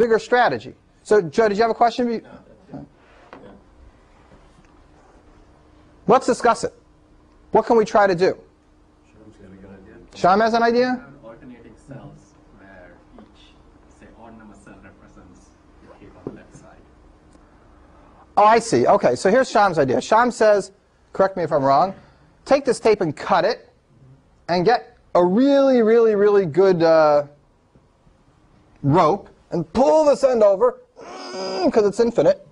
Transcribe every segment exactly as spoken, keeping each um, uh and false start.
bigger strategy. So, Joe, did you have a question? No. Let's discuss it. What can we try to do? Shyam has an idea? Alternating cells where each, say, odd number cell represents the cube on the left side. Oh, I see. Okay, so here's Shyam's idea. Shyam says, correct me if I'm wrong, take this tape and cut it and get a really, really, really good uh, rope and pull this end over, because it's infinite,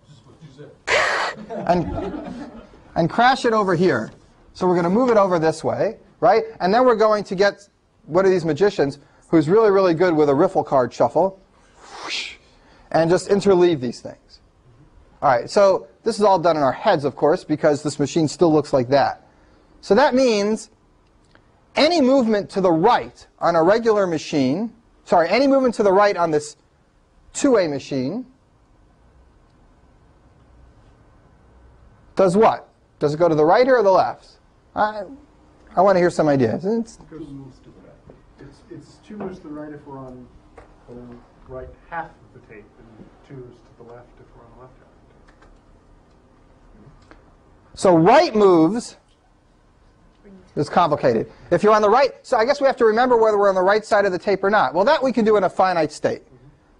and, and crash it over here. So we're going to move it over this way, right? And then we're going to get one of these magicians who's really, really good with a riffle card shuffle, whoosh, and just interleave these things. All right, so this is all done in our heads, of course, because this machine still looks like that. So that means any movement to the right on a regular machine, sorry, any movement to the right on this two-way machine does what? Does it go to the right or the left? I, I want to hear some ideas. It's, it goes, moves to the right. It's, it's two moves to the right if we're on the right half of the tape, and two moves to the left if we're on the left half of the tape. So right moves. It's complicated. If you're on the right, so I guess we have to remember whether we're on the right side of the tape or not. Well, that we can do in a finite state.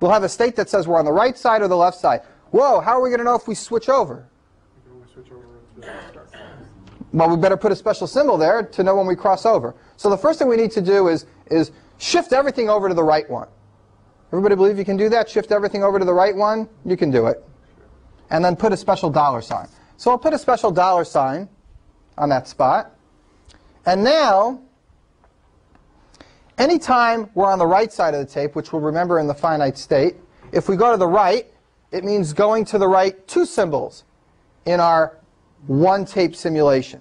We'll have a state that says we're on the right side or the left side. Whoa, how are we going to know if we switch over? We can only switch over if the start. Well, we better put a special symbol there to know when we cross over. So the first thing we need to do is, is shift everything over to the right one. Everybody believe you can do that? Shift everything over to the right one? You can do it. And then put a special dollar sign. So I'll put a special dollar sign on that spot. And now, anytime we're on the right side of the tape, which we'll remember in the finite state, if we go to the right, it means going to the right two symbols in our one-tape simulation.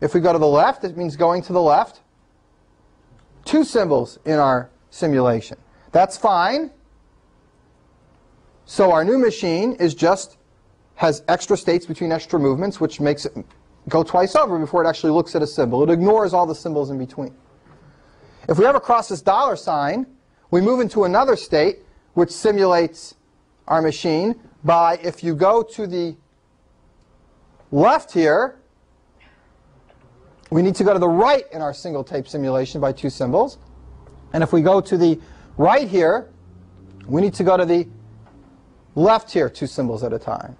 If we go to the left, it means going to the left two symbols in our simulation. That's fine. So our new machine is just has extra states between extra movements, which makes it go twice over before it actually looks at a symbol. It ignores all the symbols in between. If we ever cross this dollar sign, we move into another state which simulates our machine by, if you go to the left here, we need to go to the right in our single tape simulation by two symbols. And if we go to the right here, we need to go to the left here two symbols at a time.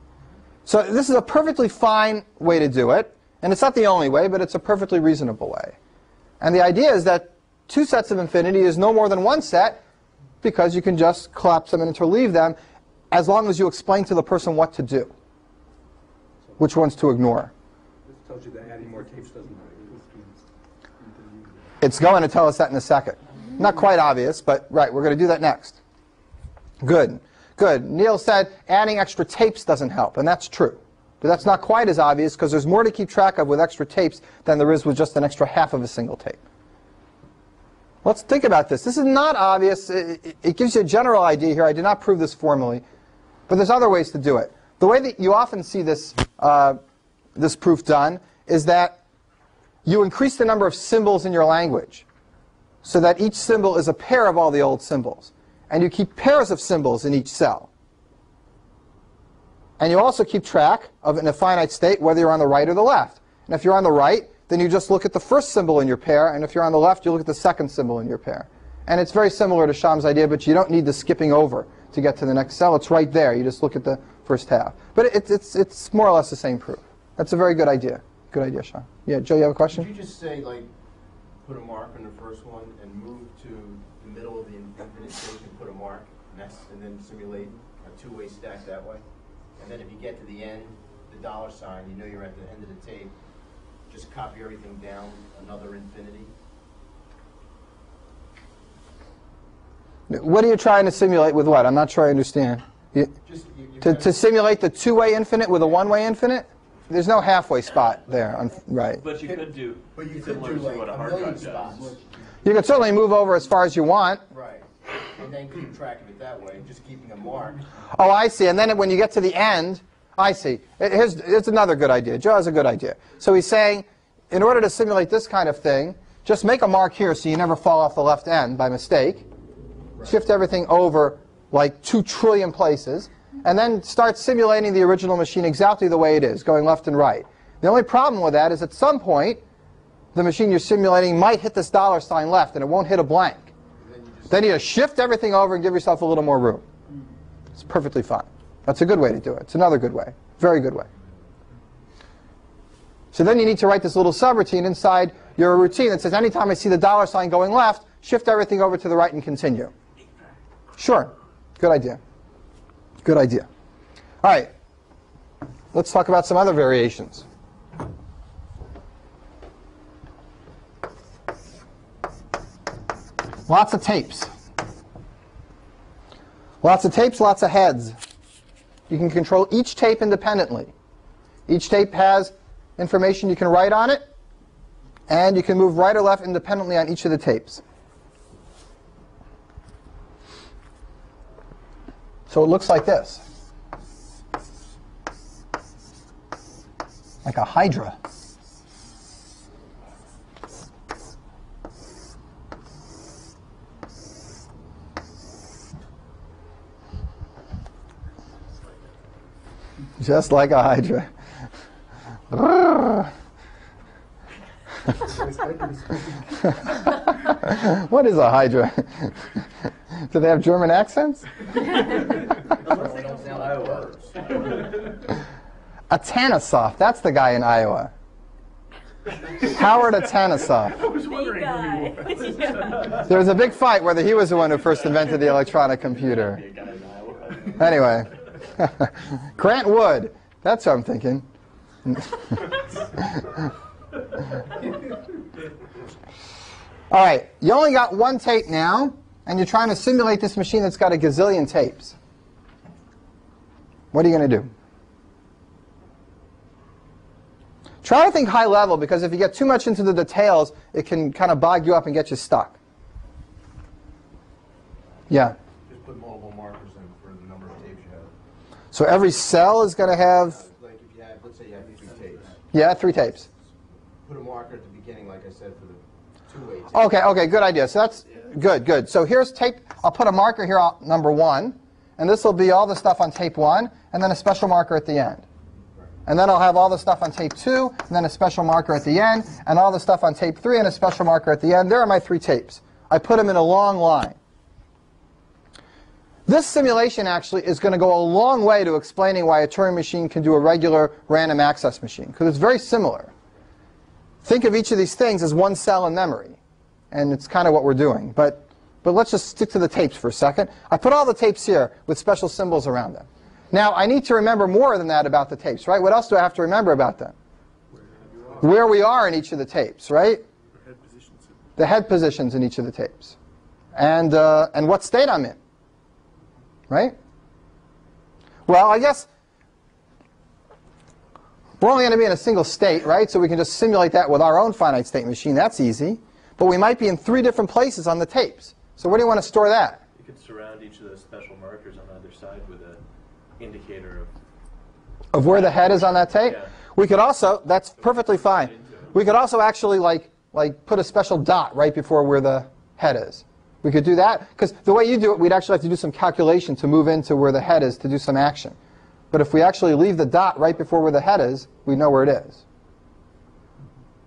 So this is a perfectly fine way to do it. And it's not the only way, but it's a perfectly reasonable way. And the idea is that two sets of infinity is no more than one set, because you can just collapse them and interleave them as long as you explain to the person what to do, which ones to ignore. This tells you that adding more tapes doesn't matter. It's going to tell us that in a second. Not quite obvious, but right, we're going to do that next. Good. Good. Neil said adding extra tapes doesn't help, and that's true. But that's not quite as obvious, because there's more to keep track of with extra tapes than there is with just an extra half of a single tape. Let's think about this. This is not obvious. It, it, it gives you a general idea here. I did not prove this formally, but there's other ways to do it. The way that you often see this, uh, this proof done is that you increase the number of symbols in your language so that each symbol is a pair of all the old symbols. And you keep pairs of symbols in each cell. And you also keep track of, in a finite state, whether you're on the right or the left. And if you're on the right, then you just look at the first symbol in your pair. And if you're on the left, you look at the second symbol in your pair. And it's very similar to Shyam's idea, but you don't need the skipping over to get to the next cell. It's right there. You just look at the first half. But it, it's, it's more or less the same proof. That's a very good idea. Good idea, Shyam. Yeah, Joe, you have a question? Could you just say, like, put a mark on the first one and move to the middle of the infinite state and put a mark next, and then simulate a two-way stack that way? And then if you get to the end, the dollar sign, you know you're at the end of the tape, just copy everything down another infinity. What are you trying to simulate with what? I'm not sure I understand. You, just, you, you to, to simulate the two-way infinite with a one-way infinite? There's no halfway spot there, on, right? But you could do but you similar could do, like, to what a hard drive does. You can certainly move over as far as you want. Right. And then keep track of it that way, just keeping a mark. Oh, I see. And then when you get to the end, I see. Here's, here's another good idea. Joe has a good idea. So he's saying, in order to simulate this kind of thing, just make a mark here so you never fall off the left end by mistake. Right. Shift everything over like two trillion places, and then start simulating the original machine exactly the way it is, going left and right. The only problem with that is at some point, the machine you're simulating might hit this dollar sign left, and it won't hit a blank. Then you just shift everything over and give yourself a little more room. It's perfectly fine. That's a good way to do it. It's another good way. Very good way. So then you need to write this little subroutine inside your routine that says, anytime I see the dollar sign going left, shift everything over to the right and continue. Sure. Good idea. Good idea. All right. Let's talk about some other variations. Lots of tapes. Lots of tapes, lots of heads. You can control each tape independently. Each tape has information you can write on it, and you can move right or left independently on each of the tapes. So it looks like this. Like a hydra. Just like a hydra. What is a hydra? Do they have German accents? Atanasoff, that's the guy in Iowa. Howard Atanasoff. I was wondering who he was. Yeah. There was a big fight whether he was the one who first invented the electronic computer. Anyway. Grant Wood. That's what I'm thinking. All right. You only got one tape now, and you're trying to simulate this machine that's got a gazillion tapes. What are you going to do? Try to think high level, because if you get too much into the details, it can kind of bog you up and get you stuck. Yeah? Just put multiple markers in for the number of tapes you have. So every cell is going to have... Like if you have, let's say you have three tapes. Yeah, three tapes. Put a marker at the beginning, like I said, for the two-way tapes. Okay, okay, good idea. So that's good, good. So here's tape. I'll put a marker here on number one, and this will be all the stuff on tape one, and then a special marker at the end. And then I'll have all the stuff on tape two, and then a special marker at the end, and all the stuff on tape three, and a special marker at the end. There are my three tapes. I put them in a long line. This simulation actually is going to go a long way to explaining why a Turing machine can do a regular random access machine, because it's very similar. Think of each of these things as one cell in memory, and it's kind of what we're doing. But, but let's just stick to the tapes for a second. I put all the tapes here with special symbols around them. Now, I need to remember more than that about the tapes, right? What else do I have to remember about them? Where, Where we are in each of the tapes, right? The head, the head positions in each of the tapes. And, uh, and what state I'm in, right? Well, I guess we're only going to be in a single state, right? So we can just simulate that with our own finite state machine. That's easy. But we might be in three different places on the tapes. So where do you want to store that? You could surround each of those special markers on either side with a indicator of, of where the head is on that tape. Yeah. We could also, that's perfectly fine. We could also actually like, like put a special dot right before where the head is. We could do that, because the way you do it, we'd actually have to do some calculation to move into where the head is to do some action. But if we actually leave the dot right before where the head is, we know where it is.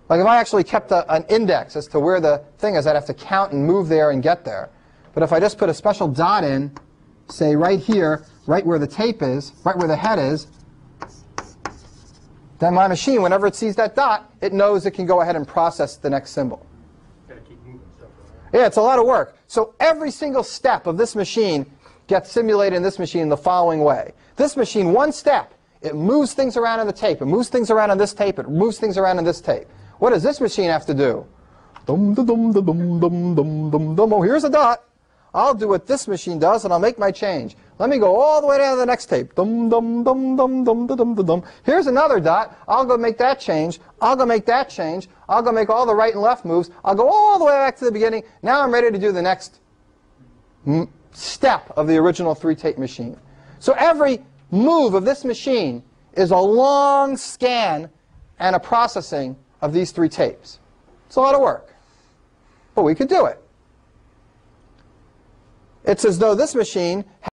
Like if I actually kept a, an index as to where the thing is, I'd have to count and move there and get there. But if I just put a special dot in, say right here, right where the tape is, right where the head is, then my machine, whenever it sees that dot, it knows it can go ahead and process the next symbol. Gotta keep moving stuff around. Yeah, it's a lot of work. So every single step of this machine gets simulated in this machine the following way. This machine, one step, it moves things around on the tape. It moves things around on this tape. It moves things around on this tape. What does this machine have to do? Dum da dum da dum dum dum dum dum. Oh, here's a dot. I'll do what this machine does, and I'll make my change. Let me go all the way down to the next tape. Dum, dum, dum, dum, dum, dum, dum, dum. Here's another dot. I'll go make that change. I'll go make that change. I'll go make all the right and left moves. I'll go all the way back to the beginning. Now I'm ready to do the next step of the original three-tape machine. So every move of this machine is a long scan and a processing of these three tapes. It's a lot of work, but we could do it. It's as though this machine